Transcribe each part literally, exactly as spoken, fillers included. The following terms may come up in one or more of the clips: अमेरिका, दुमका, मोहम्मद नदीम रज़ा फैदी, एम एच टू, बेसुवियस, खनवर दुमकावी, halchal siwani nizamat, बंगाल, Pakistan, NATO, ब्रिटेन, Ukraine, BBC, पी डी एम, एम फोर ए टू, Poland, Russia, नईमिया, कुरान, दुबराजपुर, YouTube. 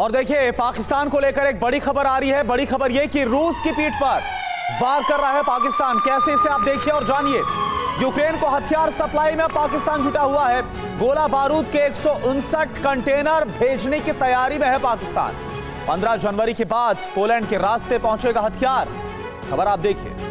और देखिए पाकिस्तान को लेकर एक बड़ी खबर आ रही है। बड़ी खबर यह कि रूस की पीठ पर वार कर रहा है पाकिस्तान। कैसे, इसे आप देखिए और जानिए। यूक्रेन को हथियार सप्लाई में पाकिस्तान जुटा हुआ है। गोला बारूद के एक सौ उनसठ कंटेनर भेजने की तैयारी में है पाकिस्तान। पंद्रह जनवरी के बाद पोलैंड के रास्ते पहुंचेगा हथियार। खबर आप देखिए।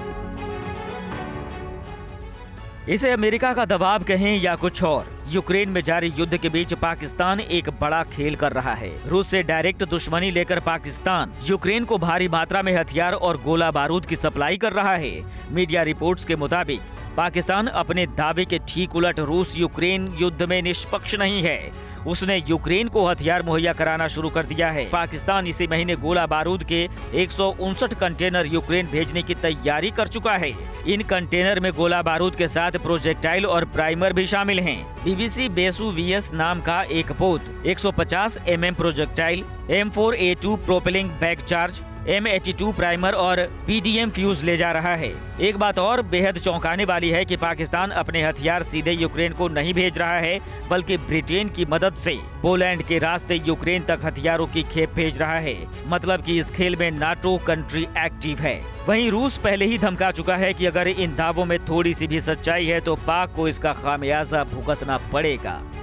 इसे अमेरिका का दबाव कहें या कुछ और, यूक्रेन में जारी युद्ध के बीच पाकिस्तान एक बड़ा खेल कर रहा है। रूस से डायरेक्ट दुश्मनी लेकर पाकिस्तान यूक्रेन को भारी मात्रा में हथियार और गोला बारूद की सप्लाई कर रहा है। मीडिया रिपोर्ट्स के मुताबिक पाकिस्तान अपने दावे के ठीक उलट रूस यूक्रेन युद्ध में निष्पक्ष नहीं है। उसने यूक्रेन को हथियार मुहैया कराना शुरू कर दिया है। पाकिस्तान इसी महीने गोला बारूद के एक सौ उनसठ कंटेनर यूक्रेन भेजने की तैयारी कर चुका है। इन कंटेनर में गोला बारूद के साथ प्रोजेक्टाइल और प्राइमर भी शामिल हैं। बीबीसी बेसुवियस नाम का एक पोत एक सौ पचास M M projectile, एम फोर ए टू propelling back charge, एम एच टू primer और पी डी एम फ्यूज ले जा रहा है। एक बात और बेहद चौंकाने वाली है कि पाकिस्तान अपने हथियार सीधे यूक्रेन को नहीं भेज रहा है, बल्कि ब्रिटेन की मदद से पोलैंड के रास्ते यूक्रेन तक हथियारों की खेप भेज रहा है। मतलब कि इस खेल में नाटो कंट्री एक्टिव है। वहीं रूस पहले ही धमका चुका है कि अगर इन दावों में थोड़ी सी भी सच्चाई है तो पाक को इसका खामियाजा भुगतना पड़ेगा।